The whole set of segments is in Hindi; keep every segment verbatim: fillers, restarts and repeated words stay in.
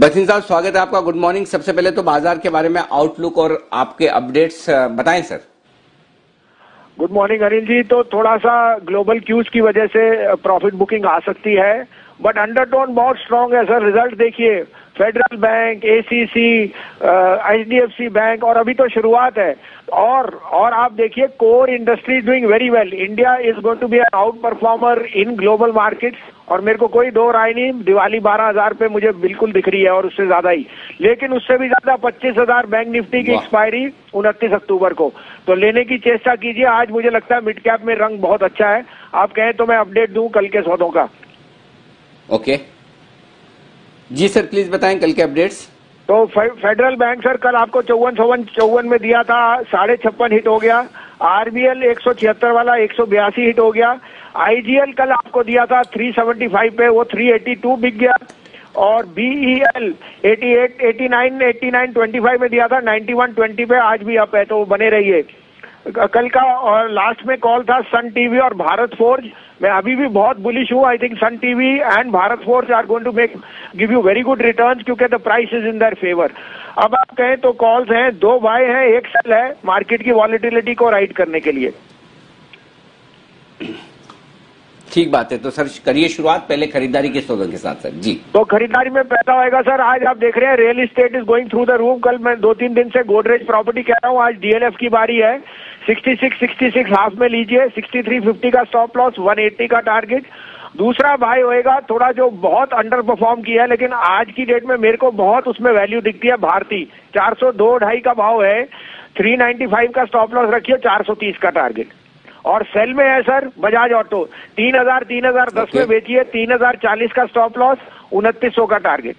भसीन साहब, स्वागत है आपका, गुड मॉर्निंग। सबसे पहले तो बाजार के बारे में आउटलुक और आपके अपडेट्स बताएं sir. Good morning Anil ji. तो थोड़ा सा ग्लोबल क्यूज की वजह से प्रॉफिट बुकिंग आ सकती है, बट अंडरटोन बहुत स्ट्रांग है सर। रिजल्ट देखिए, federal bank, ACC, IDFC bank, और अभी तो शुरुआत है। और और आप देखिए, core industry doing very well. India is going to be an out performer in global markets, और मेरे को कोई दो राय नहीं। दिवाली बारह हजार पे मुझे बिल्कुल दिख रही है, और उससे ज्यादा ही, लेकिन उससे भी ज्यादा पच्चीस हजार बैंक निफ्टी की एक्सपायरी उनतीस अक्टूबर को, तो लेने की चेष्टा कीजिए। आज मुझे लगता है मिड कैप में रंग बहुत अच्छा है। आप कहें तो मैं अपडेट दूं कल के सौदों का। Okay okay. जी सर, प्लीज बताएं कल के अपडेट्स। तो फे, फेडरल बैंक सर, कल आपको चौवन चौवन चौवन में दिया था, साढ़े छप्पन हिट हो गया। आरबीएल एक सौ छिहत्तर वाला एक सौ बयासी हिट हो गया। आईजीएल कल आपको दिया था तीन सौ पचहत्तर पे, वो तीन सौ बयासी बिक गया। और बीईएल अठासी, नवासी, पचासी, पच्चीस में दिया था, इक्यानवे बीस पे, आज भी अप है, तो बने रहिए। कल का और लास्ट में कॉल था सन टीवी और भारत फोर्ज। मैं अभी भी बहुत बुलिश हूँ। I think sun TV and Bharat forge are going to make give you very good returns, क्योंकि the price is in their favour. अब आप कहें तो कॉल्स हैं, दो बाय हैं, एक सेल है, मार्केट की वॉलिटिलिटी को राइड करने के लिए। ठीक बात है। तो सर करिए शुरुआत पहले खरीदारी के सौदों के साथ सर। जी, तो खरीदारी में पैदा होएगा सर। आज आप देख रहे हैं real estate is going through the roof. कल मैं दो तीन दिन से गोदरेज प्रॉपर्टी कह रहा हूँ, आज डीएलएफ की बारी है। छियासठ छियासठ हाफ में लीजिए, तिरेसठ पचास का स्टॉप लॉस, एक सौ अस्सी का टारगेट। दूसरा बाय होएगा थोड़ा, जो बहुत अंडर परफॉर्म किया है, लेकिन आज की डेट में मेरे को बहुत उसमें वैल्यू दिखती है। भारती चार सौ दो ढाई का भाव है, तीन सौ पचानवे का स्टॉप लॉस रखिए, चार सौ तीस का टारगेट। और सेल में है सर बजाज ऑटो, तीन हजार तीन हजार दस okay. में बेचिए, तीन हजार चालीस का स्टॉप लॉस, उनतीस सौ का टारगेट।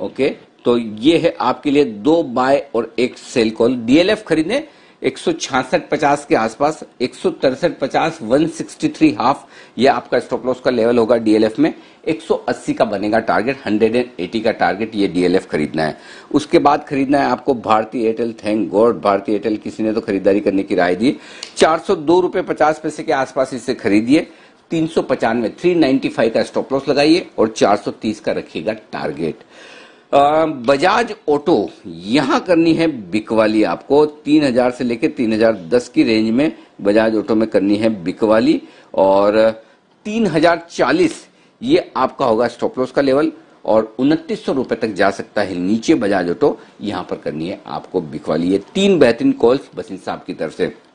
Okay okay. तो ये है आपके लिए दो बाय और एक सेल कॉल। डीएलएफ खरीदने एक सौ छियासठ पचास के आसपास, एक सौ तिरसठ पचास, एक सौ तिरसठ हाफ, यह आपका स्टॉप लॉस का लेवल होगा डीएलएफ में। एक सौ अस्सी का बनेगा टारगेट, एक सौ अस्सी का टारगेट, ये डीएलएफ खरीदना है। उसके बाद खरीदना है आपको भारती एयरटेल। थैंक गॉड भारती एयरटेल, किसी ने तो खरीदारी करने की राय दी। चार सौ दो रुपये पचास पैसे के आसपास इसे खरीदिए, तीन सौ पचानवे थ्री नाइन्टी फाइव का स्टॉप लॉस लगाइए, और चार सौ तीस का रखिएगा टारगेट। बजाज ऑटो, यहां करनी है बिकवाली आपको, तीन हजार से लेकर तीन हजार दस की रेंज में बजाज ऑटो में करनी है बिकवाली। और तीन हजार चालीस ये आपका होगा स्टॉप लॉस का लेवल, और उनतीस सौ रुपए तक जा सकता है नीचे बजाज ऑटो। यहां पर करनी है आपको बिकवाली। ये तीन बेहतरीन कॉल्स भसीन साहब की तरफ से।